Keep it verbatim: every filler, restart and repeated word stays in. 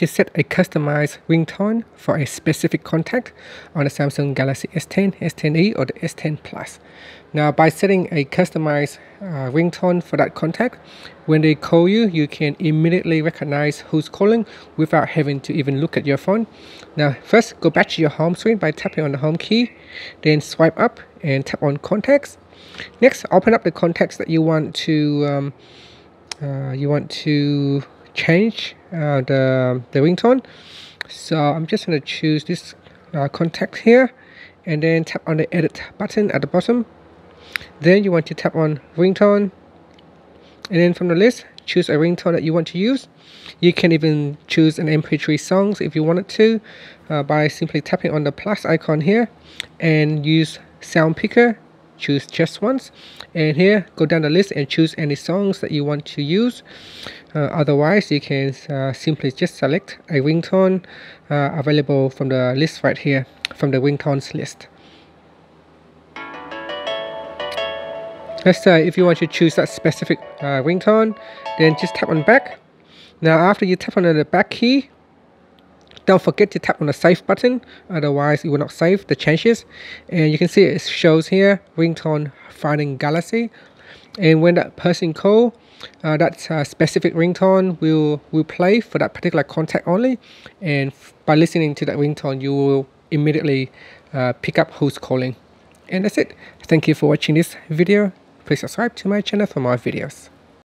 to set a customized ringtone for a specific contact on the Samsung Galaxy S ten, S ten e or the S ten plus. Now by setting a customized uh, ringtone for that contact, when they call you, you can immediately recognize who's calling without having to even look at your phone. Now first, go back to your home screen by tapping on the home key, then swipe up and tap on contacts. Next, open up the contacts that you want to um, uh, you want to change uh, the, the ringtone. So I'm just going to choose this uh, contact here and then tap on the edit button at the bottom. Then you want to tap on ringtone, and then from the list choose a ringtone that you want to use. You can even choose an M P three songs if you wanted to uh, by simply tapping on the plus icon here and use sound picker. Choose just once, and here go down the list and choose any songs that you want to use. Uh, otherwise, you can uh, simply just select a ringtone uh, available from the list right here, from the ringtones list. Let's say if you want to choose that specific uh, ringtone, then just tap on back. Now after you tap on the back key, don't forget to tap on the save button, otherwise it will not save the changes. And you can see it shows here ringtone finding Galaxy, and when that person call, uh, that uh, specific ringtone will will play for that particular contact only, and by listening to that ringtone you will immediately uh, pick up who's calling. And that's it. Thank you for watching this video. Please subscribe to my channel for more videos.